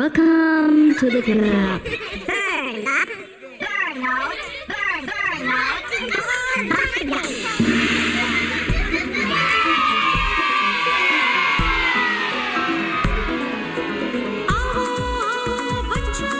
Welcome to the club. Burn up, burn out, burn out, burn up again. Oh, bachcha,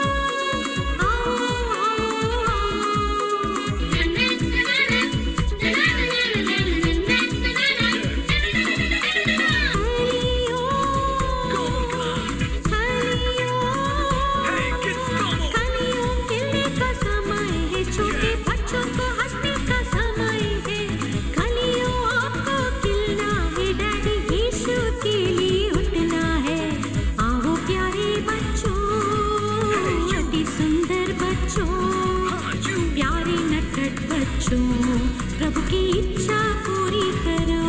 प्रभु की इच्छा पूरी करो।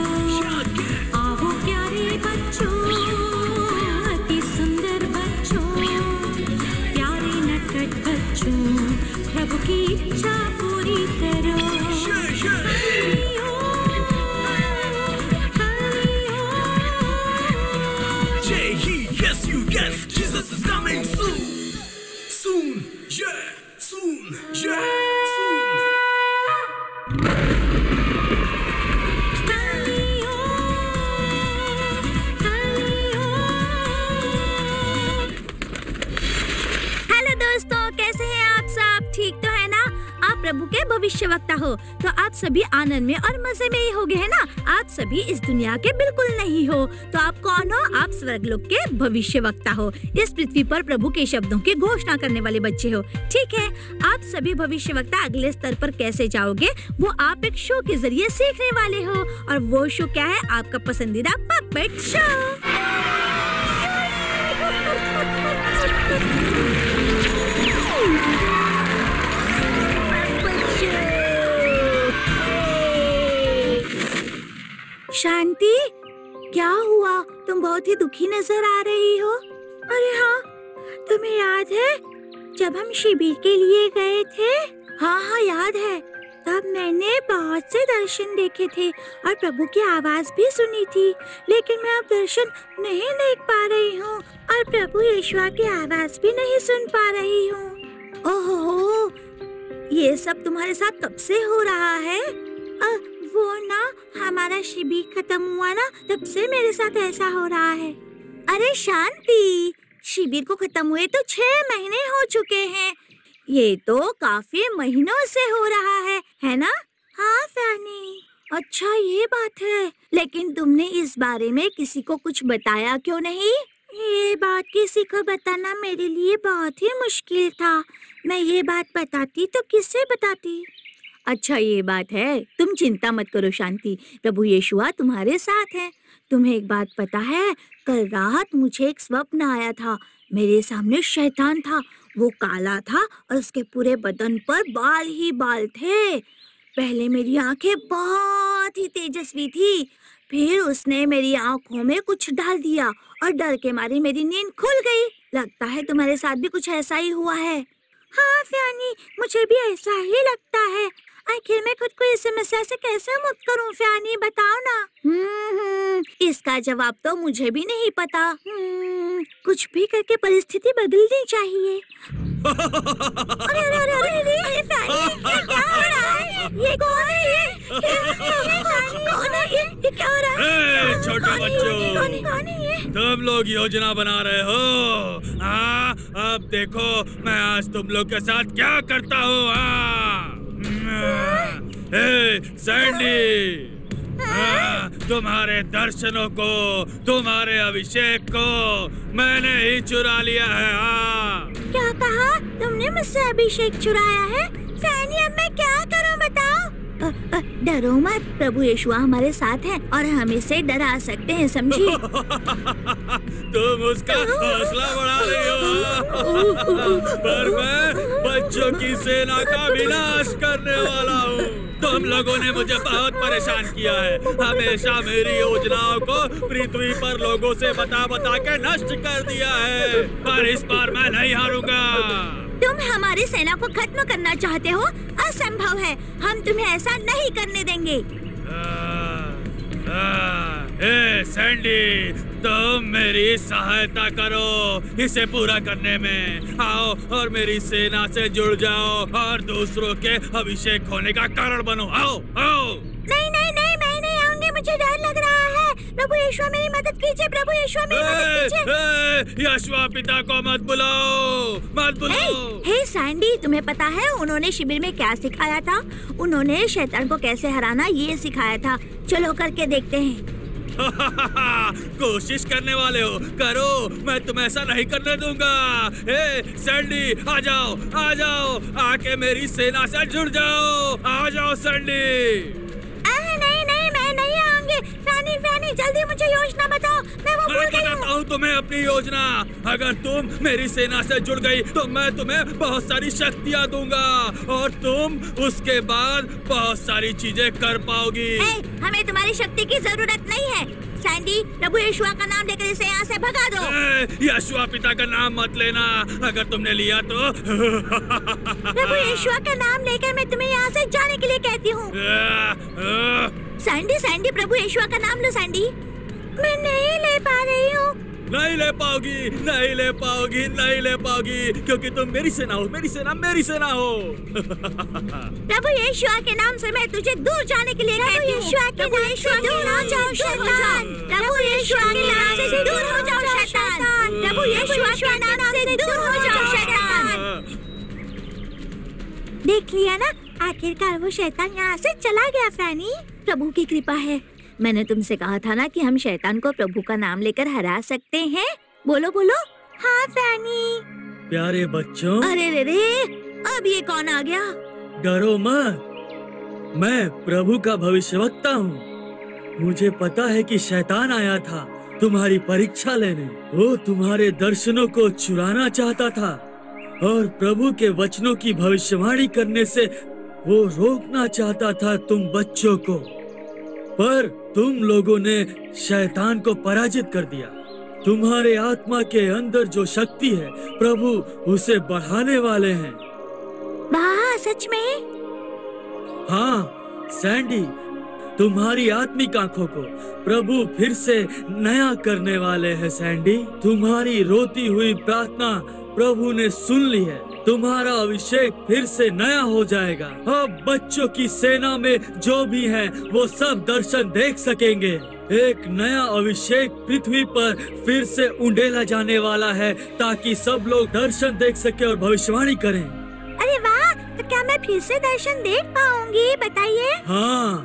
आओ प्यारे बच्चों, अति सुंदर बच्चों, प्यारे नटखट बच्चों, प्रभु की इच्छा पूरी करो। J-E-S-U-S, Jesus is coming soon. Soon, yeah, soon, yeah. प्रभु के भविष्यवक्ता हो तो आप सभी आनंद में और मजे में ही होगे, है ना। आप सभी इस दुनिया के बिल्कुल नहीं हो, तो आप कौन हो? आप स्वर्गलोक के भविष्यवक्ता हो, इस पृथ्वी पर प्रभु के शब्दों की घोषणा करने वाले बच्चे हो, ठीक है। आप सभी भविष्यवक्ता अगले स्तर पर कैसे जाओगे वो आप एक शो के जरिए सीखने वाले हो, और वो शो क्या है? आपका पसंदीदा पपेट शो। शांति, क्या हुआ? तुम बहुत ही दुखी नजर आ रही हो। अरे हाँ, तुम्हें याद है जब हम शिविर के लिए गए थे? हाँ हाँ याद है, तब मैंने बहुत से दर्शन देखे थे और प्रभु की आवाज भी सुनी थी, लेकिन मैं अब दर्शन नहीं देख पा रही हूँ और प्रभु यीशुआ की आवाज भी नहीं सुन पा रही हूँ। ओहो, ये सब तुम्हारे साथ कब से हो रहा है? वो ना हमारा शिविर खत्म हुआ ना, तब से मेरे साथ ऐसा हो रहा है। अरे शांति, शिविर को खत्म हुए तो 6 महीने हो चुके हैं, ये तो काफी महीनों से हो रहा है ना? हाँ फैनी, अच्छा ये बात है, लेकिन तुमने इस बारे में किसी को कुछ बताया क्यों नहीं? ये बात किसी को बताना मेरे लिए बहुत ही मुश्किल था। मैं ये बात बताती तो किससे बताती? अच्छा ये बात है, तुम चिंता मत करो शांति, प्रभु यीशुआ तुम्हारे साथ है। तुम्हें एक बात पता है, कल रात मुझे एक स्वप्न आया था। मेरे सामने शैतान था, वो काला था और उसके पूरे बदन पर बाल ही बाल थे। पहले मेरी आंखें बहुत ही तेजस्वी थी, फिर उसने मेरी आंखों में कुछ डाल दिया और डर के मारे मेरी नींद खुल गई। लगता है तुम्हारे साथ भी कुछ ऐसा ही हुआ है। हाँ फैनी, मुझे भी ऐसा ही लगता है। आखिर मैं खुद को इस समस्या से कैसे मुक्त करूं फैनी, बताओ ना। इसका जवाब तो मुझे भी नहीं पता। कुछ भी करके परिस्थिति बदलनी चाहिए। अरे अरे अरे अरे फैनी, ये क्या हो रहा है? ये कौन है? ये क्या हो रहा है? छोटे बच्चों, तुम लोग योजना बना रहे हो। हाँ, अब देखो मैं आज तुम लोग के साथ क्या करता हूँ। सैंडी, तुम्हारे दर्शनों को, तुम्हारे अभिषेक को मैंने ही चुरा लिया है। क्या कहा तुमने? मुझसे अभिषेक चुराया है? फैनी, अब मैं क्या करूं बताओ? डरो मत, प्रभु यीशुआ हमारे साथ हैं और हम इसे डरा सकते हैं, समझी? तुम उसका हौसला बढ़ा रही हो, पर मैं बच्चों की सेना का विनाश करने वाला हूँ। तुम लोगों ने मुझे बहुत परेशान किया है, हमेशा मेरी योजनाओं को पृथ्वी पर लोगों से बता बता के नष्ट कर दिया है, पर इस बार मैं नहीं हारूंगा। तुम हमारी सेना को खत्म करना चाहते हो? असंभव है, हम तुम्हें ऐसा नहीं करने देंगे। सैंडी, तुम मेरी सहायता करो इसे पूरा करने में। आओ और मेरी सेना से जुड़ जाओ और दूसरों के अभिषेक होने का कारण बनो। आओ आओ। नहीं नहीं नहीं, मैं नहीं आऊंगी, मुझे डर लग रहा है। प्रभु यीशु मेरी मदद कीजिए, प्रभु यीशु मेरी मदद कीजिए। यशुआ पिता को मत बुलाओ, मत बुलाओ। हे सैंडी, तुम्हें पता है उन्होंने शिविर में क्या सिखाया था? उन्होंने शैतान को कैसे हराना ये सिखाया था। चलो करके देखते हैं। कोशिश करने वाले हो, करो, मैं तुम्हें ऐसा नहीं करने दूंगा। हे सैंडी, आ जाओ, आके मेरी सेना से जुड़ जाओ। आ जाओ सैंडी। नहीं नहीं, मैं नहीं आऊंगी। फैनी फैनी, जल्दी मुझे योजना बताओ, मैं वो भूल गई हूँ। तुम्हें अपनी योजना, अगर तुम मेरी सेना से जुड़ गई तो मैं तुम्हें बहुत सारी शक्तियाँ दूंगा और तुम उसके बाद बहुत सारी चीजें कर पाओगी। हमें तुम्हारी शक्ति की जरूरत नहीं है सैंडी, प्रभु यीशु का नाम लेकर इसे यहाँ से भगा दो। यीशु पिता का नाम मत लेना, अगर तुमने लिया तो। प्रभु यीशु का नाम लेकर मैं तुम्हें यहाँ से जाने के लिए कहती हूँ। सैंडी सैंडी, प्रभु यीशु का नाम लो। सैंडी, मैं नहीं ले पा रही हूँ। नहीं ले पाओगी, नहीं ले पाओगी, नहीं ले पाओगी, क्योंकि तुम मेरी सेना हो, मेरी सेना, मेरी सेना हो। प्रभु यीशु के नाम से मैं तुझे दूर जाने के लिए कहती हूँ। प्रभु यीशु के नाम से दूर हो जाओ शैतान। प्रभु यीशु के नाम से दूर हो जाओ शैतान। प्रभु यीशु के नाम से दूर हो जाओ शैतान। देख लिया ना, आखिरकार वो शैतान यहाँ से चला गया। फैनी, प्रभु की कृपा है। मैंने तुमसे कहा था ना कि हम शैतान को प्रभु का नाम लेकर हरा सकते हैं। बोलो बोलो। हाँ फैनी। प्यारे बच्चों। अरे रे रे, अब ये कौन आ गया? डरो मत, मैं प्रभु का भविष्यवक्ता हूँ। मुझे पता है कि शैतान आया था तुम्हारी परीक्षा लेने। वो तुम्हारे दर्शनों को चुराना चाहता था और प्रभु के वचनों की भविष्यवाणी करने से वो रोकना चाहता था तुम बच्चों को, पर तुम लोगों ने शैतान को पराजित कर दिया। तुम्हारे आत्मा के अंदर जो शक्ति है, प्रभु उसे बढ़ाने वाले हैं। वाह, सच में? हाँ सैंडी, तुम्हारी आत्मिक आंखों को प्रभु फिर से नया करने वाले हैं। सैंडी, तुम्हारी रोती हुई प्रार्थना प्रभु ने सुन ली है। तुम्हारा अभिषेक फिर से नया हो जाएगा। अब बच्चों की सेना में जो भी हैं, वो सब दर्शन देख सकेंगे। एक नया अभिषेक पृथ्वी पर फिर से उंडेला जाने वाला है, ताकि सब लोग दर्शन देख सके और भविष्यवाणी करें। अरे वाह, तो क्या मैं फिर से दर्शन देख पाऊंगी? बताइए। हाँ,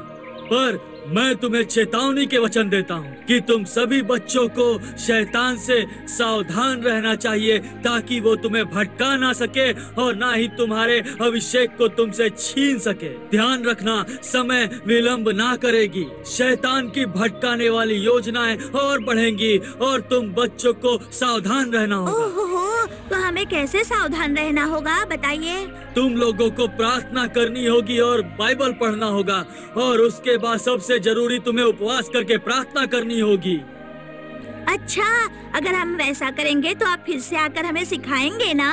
पर मैं तुम्हें चेतावनी के वचन देता हूँ कि तुम सभी बच्चों को शैतान से सावधान रहना चाहिए, ताकि वो तुम्हें भटका ना सके और ना ही तुम्हारे अभिषेक को तुमसे छीन सके। ध्यान रखना, समय विलंब ना करेगी। शैतान की भटकाने वाली योजनाएं और बढ़ेंगी और तुम बच्चों को सावधान रहना होगा। ओहो, तो हमें कैसे सावधान रहना होगा? बताइए। तुम लोगों को प्रार्थना करनी होगी और बाइबल पढ़ना होगा, और उसके बाद सबसे जरूरी तुम्हें उपवास करके प्रार्थना करनी होगी। अच्छा, अगर हम वैसा करेंगे तो आप फिर से आकर हमें सिखाएंगे ना?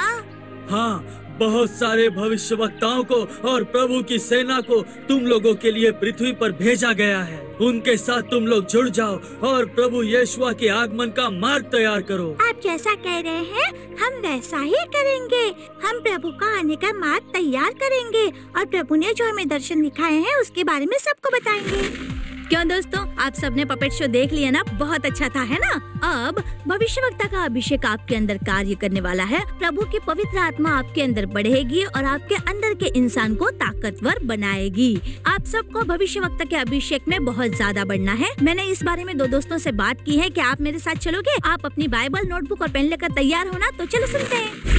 हाँ, बहुत सारे भविष्यवक्ताओं को और प्रभु की सेना को तुम लोगों के लिए पृथ्वी पर भेजा गया है। उनके साथ तुम लोग जुड़ जाओ और प्रभु यीशु के आगमन का मार्ग तैयार करो। आप जैसा कह रहे हैं हम वैसा ही करेंगे। हम प्रभु का आने का मार्ग तैयार करेंगे और प्रभु ने जो हमें दर्शन दिखाए हैं उसके बारे में सबको बताएंगे। क्यों दोस्तों, आप सबने पपेट शो देख लिया ना? बहुत अच्छा था, है ना? अब भविष्यवक्ता का अभिषेक आपके अंदर कार्य करने वाला है। प्रभु की पवित्र आत्मा आपके अंदर बढ़ेगी और आपके अंदर के इंसान को ताकतवर बनाएगी। आप सबको भविष्यवक्ता के अभिषेक में बहुत ज्यादा बढ़ना है। मैंने इस बारे में दो दोस्तों से बात की है। क्या आप मेरे साथ चलोगे? आप अपनी बाइबल, नोटबुक और पेन लेकर तैयार होना। तो चलो सुनते हैं।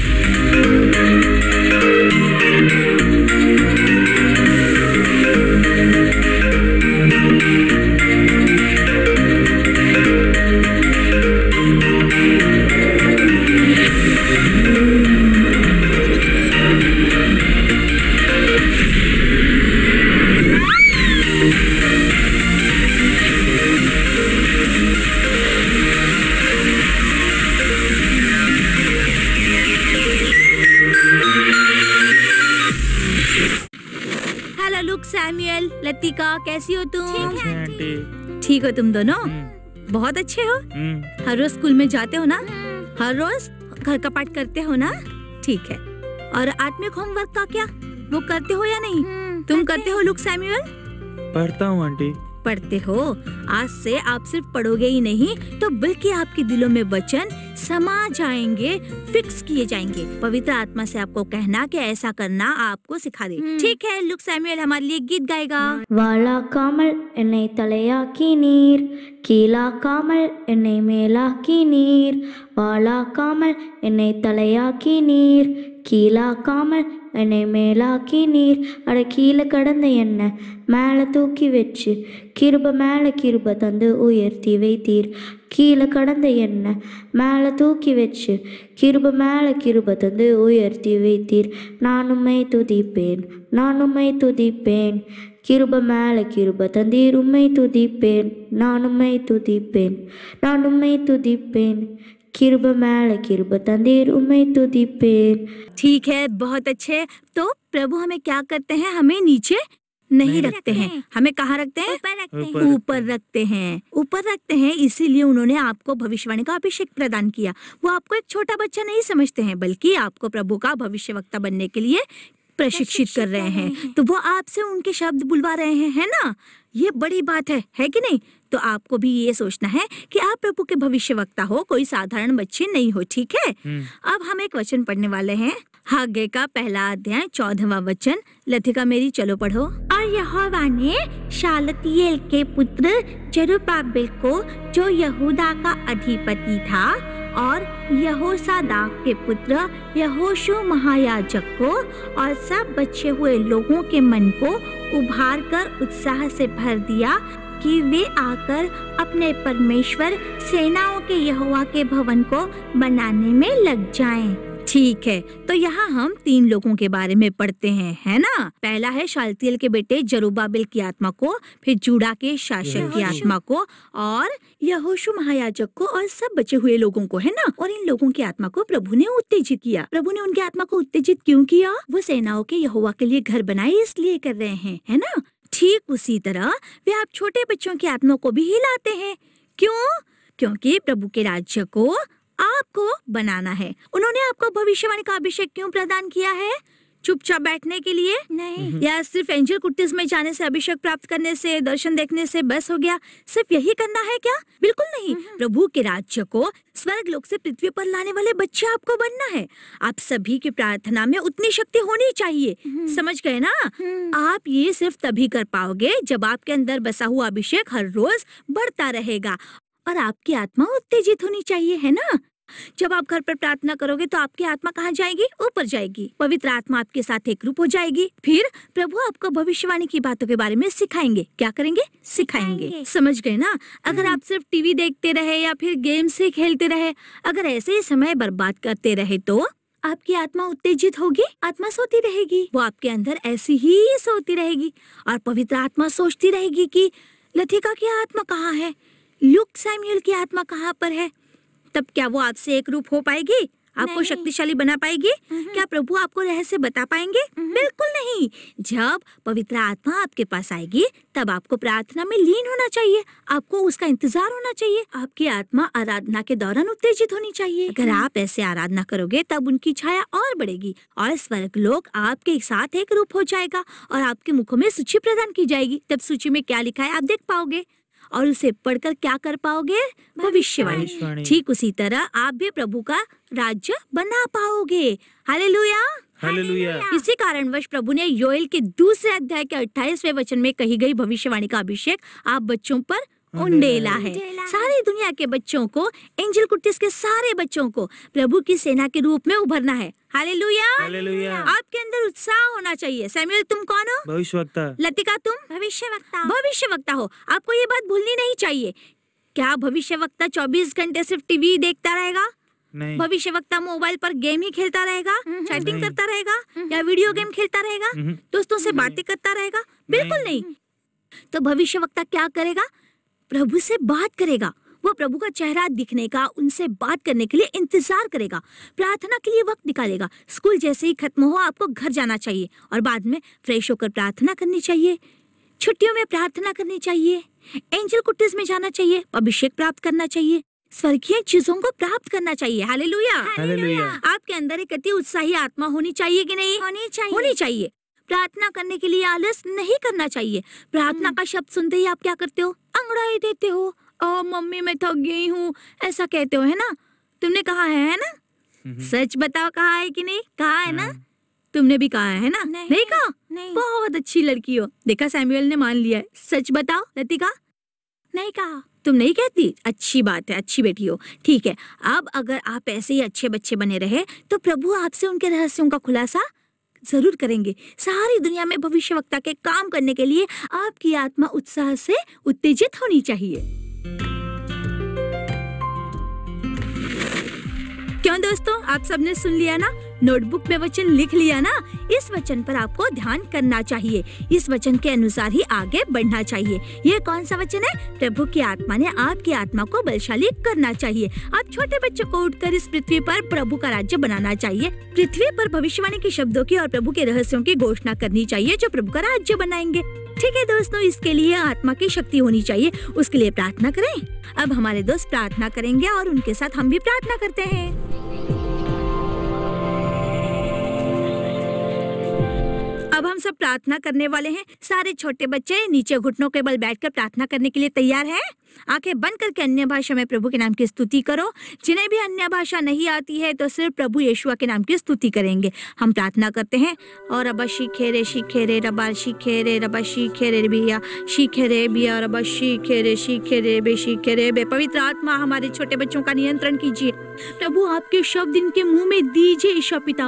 लतिका, कैसी हो तुम? ठीक हो तुम दोनों? बहुत अच्छे हो। हर रोज स्कूल में जाते हो ना? हर रोज घर का पाठ करते हो ना? ठीक है। और आत्मिक होमवर्क का क्या, वो करते हो या नहीं? तुम करते हो लुक सैमुअल? पढ़ता हूँ आंटी। पढ़ते हो? आज से आप सिर्फ पढ़ोगे ही नहीं तो बल्कि आपके दिलों में वचन समा जाएंगे, फिक्स किए जाएंगे। पवित्र आत्मा से आपको कहना कि ऐसा करना आपको सिखा दे। ठीक है, लुक सैमुअल हमारे लिए गीत गाएगा। वाला कामल एने तलया की नीर, कीला कामल एने मेला की नीर, वाला कामल एने तलया की नीर, கீழா காமல் என்னை மேலாக்கி நீர், அட கீழே கடந்த என்ன மேலே தூக்கி வச்சு, கிருப மேலே கிருப தந்து உயர்த்தி வைத்தீர், கீழே கடந்த என்ன மேலே தூக்கி வச்சு, கிருப மேலே கிருப தந்து உயர்த்தி வைத்தீர், நான் உம்மை துதிப்பேன், நான் உம்மை துதிப்பேன், கிருப மேலே கிருப தந்தீர், உம்மை துதிப்பேன், நான் உம்மை துதிப்பேன், நான் உம்மை துதிப்பேன், किरब मैल किरब तंदीर उम्मीद तुदी पे। ठीक है, बहुत अच्छे। तो प्रभु हमें क्या करते हैं, हमें नीचे नहीं रखते हैं, हमें कहाँ रखते हैं? ऊपर रखते हैं, ऊपर रखते हैं। इसीलिए उन्होंने आपको भविष्यवाणी का अभिषेक प्रदान किया। वो आपको एक छोटा बच्चा नहीं समझते हैं, बल्कि आपको प्रभु का भविष्यवक्ता बनने के लिए प्रशिक्षित कर रहे हैं। तो वो आपसे उनके शब्द बुलवा रहे हैं, है ना? ये बड़ी बात है कि नहीं? तो आपको भी ये सोचना है कि आप प्रभु के भविष्यवक्ता हो, कोई साधारण बच्चे नहीं हो। ठीक है, अब हम एक वचन पढ़ने वाले हैं। हागे का पहला अध्याय 14वां वचन। लतिका मेरी, चलो पढ़ो। और यहोवा ने शालतियेल के पुत्र जरुब्बाबेल को, जो यहूदा का अधिपति था, और यहोशादाक के पुत्र यहोशू महायाजक को, और सब बचे हुए लोगों के मन को उभार कर उत्साह से भर दिया कि वे आकर अपने परमेश्वर सेनाओं के यहोवा के भवन को बनाने में लग जाएं। ठीक है, तो यहाँ हम 3 लोगों के बारे में पढ़ते हैं, है ना? पहला है शालतियल के बेटे जरुब्बाबेल की आत्मा को, फिर जुड़ा के शासक की आत्मा को, और यहोशू महायाजक को, और सब बचे हुए लोगों को, है ना? और इन लोगों की आत्मा को प्रभु ने उत्तेजित किया। प्रभु ने उनकी आत्मा को उत्तेजित क्यों किया? वो सेनाओं के यहोवा के लिए घर बनाए इसलिए कर रहे हैं, है ना? ठीक उसी तरह वे आप छोटे बच्चों की आत्मा को भी हिलाते हैं। क्यों? क्योंकि प्रभु के राज्य को आपको बनाना है। उन्होंने आपको भविष्यवाणी का अभिषेक क्यों प्रदान किया है? चुपचाप बैठने के लिए नहीं, या सिर्फ एंजल कुर्तिस में जाने से, अभिषेक प्राप्त करने से, दर्शन देखने से बस हो गया, सिर्फ यही करना है क्या? बिल्कुल नहीं। प्रभु के राज्य को स्वर्ग लोक से पृथ्वी पर लाने वाले बच्चे आपको बनना है। आप सभी की प्रार्थना में उतनी शक्ति होनी चाहिए, समझ गए ना? आप ये सिर्फ तभी कर पाओगे जब आपके अंदर बसा हुआ अभिषेक हर रोज बढ़ता रहेगा, और आपकी आत्मा उत्तेजित होनी चाहिए, है ना? जब आप घर पर प्रार्थना करोगे तो आपकी आत्मा कहाँ जाएगी? ऊपर जाएगी। पवित्र आत्मा आपके साथ एक रूप हो जाएगी। फिर प्रभु आपको भविष्यवाणी की बातों के बारे में सिखाएंगे। क्या करेंगे? सिखाएंगे। समझ गए ना? अगर आप सिर्फ टीवी देखते रहे या फिर गेम से खेलते रहे, अगर ऐसे ही समय बर्बाद करते रहे तो आपकी आत्मा उत्तेजित होगी, आत्मा सोती रहेगी। वो आपके अंदर ऐसी ही सोती रहेगी, और पवित्र आत्मा सोचती रहेगी कि लतिका की आत्मा कहाँ है, लुक सैमुअल की आत्मा कहाँ पर है। तब क्या वो आपसे एक रूप हो पाएगी? आपको शक्तिशाली बना पाएगी? क्या प्रभु आपको रहस्य बता पाएंगे? बिल्कुल नहीं। जब पवित्र आत्मा आपके पास आएगी तब आपको प्रार्थना में लीन होना चाहिए, आपको उसका इंतजार होना चाहिए। आपकी आत्मा आराधना के दौरान उत्तेजित होनी चाहिए। अगर आप ऐसे आराधना करोगे तब उनकी छाया और बढ़ेगी, और स्वर्ग लोक आपके साथ एक रूप हो जाएगा, और आपके मुखों में सूची प्रदान की जाएगी। तब सूची में क्या लिखा है आप देख पाओगे, और उसे पढ़कर क्या कर पाओगे? भविष्यवाणी। ठीक उसी तरह आप भी प्रभु का राज्य बना पाओगे। Hallelujah, hallelujah. इसी कारणवश प्रभु ने योएल के 2 अध्याय के 28वें वचन में कही गई भविष्यवाणी का अभिषेक आप बच्चों पर उंडेला है। सारी दुनिया के बच्चों को, एंजल कुर्तिस के सारे बच्चों को प्रभु की सेना के रूप में उभरना है। Hallelujah, hallelujah. आपके अंदर उत्साह होना चाहिए। सैमुअल तुम कौन हो? भविष्यवक्ता। लतिका तुम भविष्यवक्ता, भविष्यवक्ता हो। आपको ये बात भूलनी नहीं चाहिए। क्या भविष्यवक्ता 24 घंटे सिर्फ टीवी देखता रहेगा? नहीं। भविष्यवक्ता मोबाइल पर गेम ही खेलता रहेगा, चैटिंग करता रहेगा, या वीडियो गेम खेलता रहेगा, दोस्तों से बातें करता रहेगा? बिल्कुल नहीं। तो भविष्यवक्ता क्या करेगा? प्रभु से बात करेगा। वो प्रभु का चेहरा दिखने का, उनसे बात करने के लिए इंतजार करेगा, प्रार्थना के लिए वक्त निकालेगा। स्कूल जैसे ही खत्म हो आपको घर जाना चाहिए, और बाद में फ्रेश होकर प्रार्थना करनी चाहिए। छुट्टियों में प्रार्थना करनी चाहिए, एंजल कुटीज में जाना चाहिए, अभिषेक प्राप्त करना चाहिए, स्वर्गीय चीजों को प्राप्त करना चाहिए। Hallelujah, hallelujah. आपके अंदर एक अति उत्साही आत्मा होनी चाहिए कि नहीं? होनी चाहिए, होनी चाहिए। प्रार्थना करने के लिए आलस नहीं करना चाहिए। प्रार्थना का शब्द सुनते ही आप क्या करते हो? अंगड़ाई देते हो, ओ मम्मी मैं थक गई हूँ, ऐसा कहते हो, है ना? तुमने कहा है ना? सच बताओ, कहा है कि नहीं? कहा है ना? तुमने भी कहा है ना? नहीं कहा? बहुत अच्छी लड़की हो। देखा, सैमुअल ने मान लिया है। सच बताओ लतिका, नहीं कहा? तुम नहीं कहती? अच्छी बात है, अच्छी बेटी हो। ठीक है, अब अगर आप ऐसे ही अच्छे बच्चे बने रहे तो प्रभु आपसे उनके रहस्यों का खुलासा जरूर करेंगे। सारी दुनिया में भविष्यवक्ता के काम करने के लिए आपकी आत्मा उत्साह से उत्तेजित होनी चाहिए। क्यों दोस्तों, आप सबने सुन लिया ना? नोटबुक में वचन लिख लिया ना? इस वचन पर आपको ध्यान करना चाहिए, इस वचन के अनुसार ही आगे बढ़ना चाहिए। ये कौन सा वचन है? प्रभु की आत्मा ने आपकी आत्मा को बलशाली करना चाहिए। आप छोटे बच्चों को उठकर इस पृथ्वी पर प्रभु का राज्य बनाना चाहिए। पृथ्वी पर भविष्यवाणी के शब्दों की और प्रभु के रहस्यों की घोषणा करनी चाहिए जो प्रभु का राज्य बनाएंगे। ठीक है दोस्तों, इसके लिए आत्मा की शक्ति होनी चाहिए। उसके लिए प्रार्थना करें। अब हमारे दोस्त प्रार्थना करेंगे और उनके साथ हम भी प्रार्थना करते हैं। अब हम सब प्रार्थना करने वाले हैं। सारे छोटे बच्चे नीचे घुटनों के बल बैठकर प्रार्थना करने के लिए तैयार हैं? आंखें बंद करके अन्य भाषा में प्रभु के नाम की स्तुति करो। जिन्हें भी अन्य भाषा नहीं आती है तो सिर्फ प्रभु यीशुआ के नाम की स्तुति करेंगे। हम प्रार्थना करते हैं। और अब शिखे रे रबा शिखे रे रबा शिखे रे बिया रबा शिखे रे बे। पवित्र आत्मा, हमारे छोटे बच्चों का नियंत्रण कीजिए। प्रभु आपके शब्द इनके मुंह में दीजिए ईशा पिता।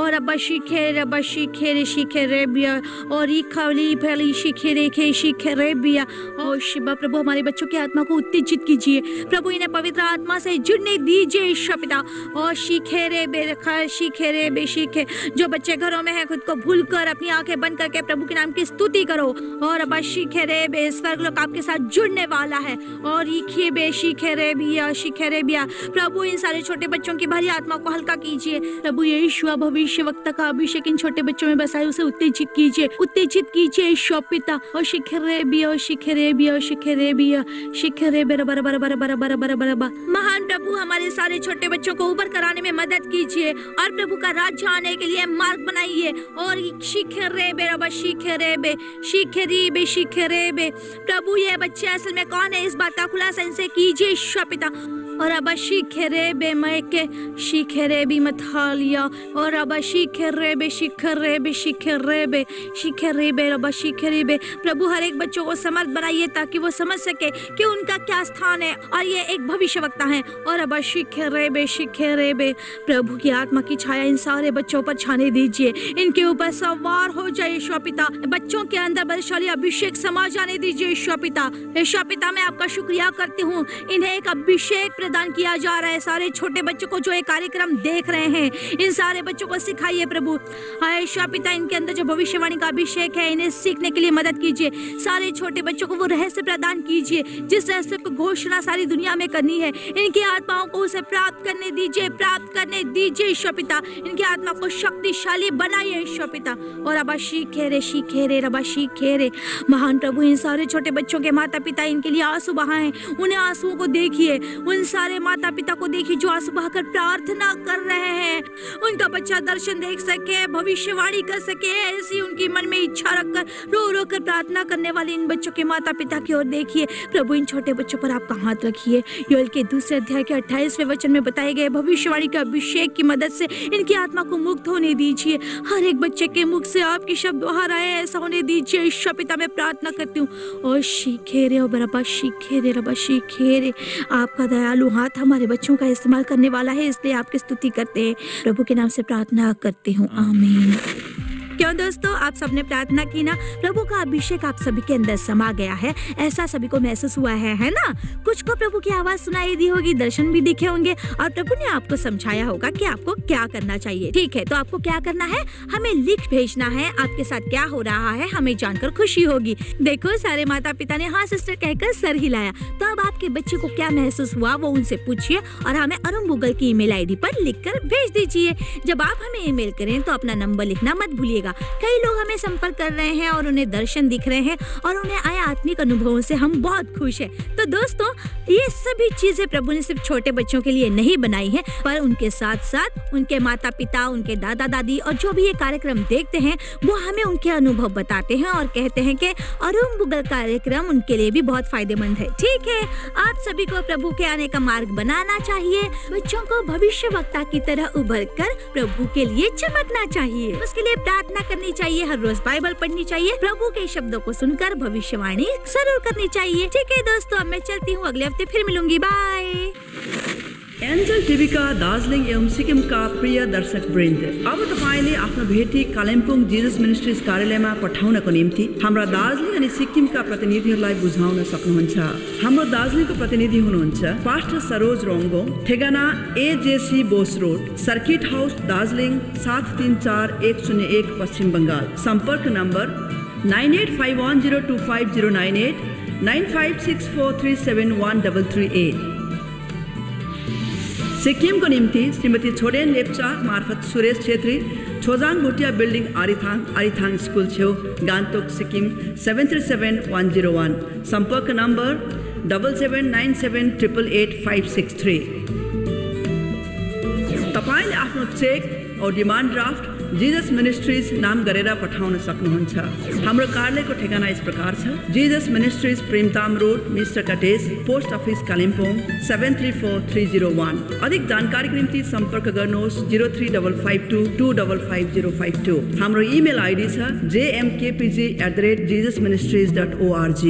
और अब शिखे रे रे बिया और शिखे रे बिया। और शिवा प्रभु, हमारे बच्चों के आत्मा को उत्तेजित कीजिए। प्रभु इन्हें पवित्र आत्मा से जुड़ने दीजिए ईश्वर पिता। और शिखे रे बे शिखे। जो बच्चे घरों में हैं, खुद को भूल कर अपनी आंखें बंद करके प्रभु के नाम की स्तुति करो। और अब शिखे रे बे, स्वर्ग लोग आपके साथ जुड़ने वाला है। और शिखे रे बिया। प्रभु इन सारे छोटे बच्चों की भारी आत्मा को हल्का कीजिए। प्रभु यीशुआ, भविष्यवक्ता का अभिषेक इन छोटे बच्चों में बसाए, उसे उत्तेजित कीजिए ईश्वर पिता। और शिखे रे बिया। महान प्रभु, हमारे सारे छोटे बच्चों को ऊपर कराने में मदद कीजिए और प्रभु का राज्य आने के लिए मार्ग बनाइए। और शिखे रे बे। प्रभु ये बच्चे असल में कौन है, इस बात का खुलासा इनसे कीजिए ईश्वर पिता। और अब शिखे रे बे मथालिया। और अब शिखे रे बे। प्रभु हर एक बच्चों को समर्थ बनाइए ताकि वो समझ सके कि उनका क्या स्थान है और ये एक भविष्यवक्ता हैं। और अब शिखे रे बे। प्रभु की आत्मा की छाया इन सारे बच्चों पर छाने दीजिए। इनके ऊपर सवार हो जाए ईश्वर पिता। बच्चों के अंदर बलशाली अभिषेक समा जाने दीजिए ईश्वर पिता। मैं आपका शुक्रिया करती हूँ। इन्हें एक अभिषेक प्रदान किया जा रहा है। सारे छोटे बच्चों को जो ये कार्यक्रम देख रहे हैं, इन सारे बच्चों को सिखाइए प्रभु। ईश्वर पिता, इनके अंदर जो भविष्यवाणी का अभिषेक है, इन्हें सीखने के लिए मदद कीजिए। सारे छोटे बच्चों को वो रहस्य प्रदान कीजिए जिस रहस्य को घोषणा सारी दुनिया में करनी है। इनकी आत्माओं को उसे प्राप्त करने दीजिए ईश्वर पिता। इनकी आत्मा को शक्तिशाली बनाइए ईश्वर पिता। और अब शिखे रे। महान प्रभु, इन सारे छोटे बच्चों के माता पिता इनके लिए आंसू बहाएं। उन्हें आंसुओं को देखिए, उन सारे माता पिता को देखिए जो आंसू बहाकर प्रार्थना कर रहे हैं। उनका बच्चा दर्शन देख सके, भविष्यवाणी कर सके, ऐसी उनकी मन में इच्छा रखकर रो कर प्रार्थना करने वाले इन बच्चों के माता पिता की ओर देखिए। प्रभु इन छोटे बच्चों पर आपका हाथ रखिए। योएल के दूसरे अध्याय के 28वें वचन में बताए गए भविष्यवाणी के अभिषेक की मदद से इनकी आत्मा को मुक्त होने दीजिए। हर एक बच्चे के मुख से आपके शब्द बाहर आए, ऐसा होने दीजिए ईश्वर पिता। मैं प्रार्थना करती हूँ। और शिखे रे। आपका दयालु हाथ हमारे बच्चों का इस्तेमाल करने वाला है, इसलिए आपकी स्तुति करते हैं। प्रभु के नाम से प्रार्थना करती हूँ, आमीन। क्यों दोस्तों, आप सबने प्रार्थना की ना? प्रभु का अभिषेक आप सभी के अंदर समा गया है, ऐसा सभी को महसूस हुआ है ना? कुछ को प्रभु की आवाज सुनाई दी होगी, दर्शन भी दिखे होंगे और प्रभु ने आपको समझाया होगा कि आपको क्या करना चाहिए। ठीक है, तो आपको क्या करना है? हमें लिख भेजना है आपके साथ क्या हो रहा है, हमें जानकर खुशी होगी। देखो, सारे माता पिता ने हाँ सिस्टर कहकर सर हिलाया। तो अब आपके बच्चे को क्या महसूस हुआ वो उनसे पूछिए और हमें अरुणबुगल की ईमेल आईडी पर लिख कर भेज दीजिए। जब आप हमें ईमेल करें तो अपना नंबर लिखना मत भूलिए मिलेगा। कई लोग हमें संपर्क कर रहे हैं और उन्हें दर्शन दिख रहे हैं और उन्हें आए आत्मिक अनुभवों से हम बहुत खुश हैं। तो दोस्तों, ये सभी चीजें प्रभु ने सिर्फ छोटे बच्चों के लिए नहीं बनाई है, पर उनके साथ साथ उनके माता पिता, उनके दादा दादी और जो भी ये कार्यक्रम देखते हैं वो हमें उनके अनुभव बताते हैं और कहते हैं कि अरुम्बुगल कार्यक्रम उनके लिए भी बहुत फायदेमंद है। ठीक है, आप सभी को प्रभु के आने का मार्ग बनाना चाहिए। बच्चों को भविष्य वक्ता की तरह उभर कर प्रभु के लिए चमकना चाहिए। उसके लिए प्रार्थना करनी चाहिए, हर रोज बाइबल पढ़नी चाहिए, प्रभु के शब्दों को सुनकर भविष्यवाणी जरूर करनी चाहिए। ठीक है दोस्तों, अब मैं चलती हूँ, अगले हफ्ते फिर मिलूंगी। बाय। एन्जल टीवी का दार्जिलिङ एवं सिक्किम का प्रिय दर्शक वृन्द, अब तपाईले आफ्नो भेटी कालिम्पोङ जीसस मिनिस्ट्रिज कार्यालयमा पठाउनको निम्ति हाम्रा दार्जिलिङ अनि सिक्किमका प्रतिनिधिहरूलाई बुझाउन सक्नुहुन्छ। हाम्रो दार्जिलिङको प्रतिनिधि हुनुहुन्छ पास्टर सरोज रोङ्गो, ठेगाना AJC Bose road, circuit house Darjeeling 734101 Paschim Bangal. संपर्क नंबर 9851025098, 9564371338। सिक्किमको निम्ति श्रीमती छोडेन लेप्चा मार्फत सुरेश छेत्री, छोजाङ भुटिया बिल्डिङ आरिथाङ, आरिथाङ स्कुल छेउ, गान्तोक सिक्किम 737101। संपर्क नंबर 7797888563। तपाईले आफ्नो चेक और डिमान्ड ड्राफ्ट जीसस मिनिस्ट्रिज नाम गरेर पठाउन सक्नुहुन्छ। हाम्रो कार्यालयको ठेगाना यस प्रकार छ: Jesus ministries, Premtam road, mister cottage, post office Kalimpong 734301। अधिक जानकारीको निम्ति सम्पर्क गर्नुहोस् 03552255052। हाम्रो इमेल आइडी छ jmkpg@jesusministries.org।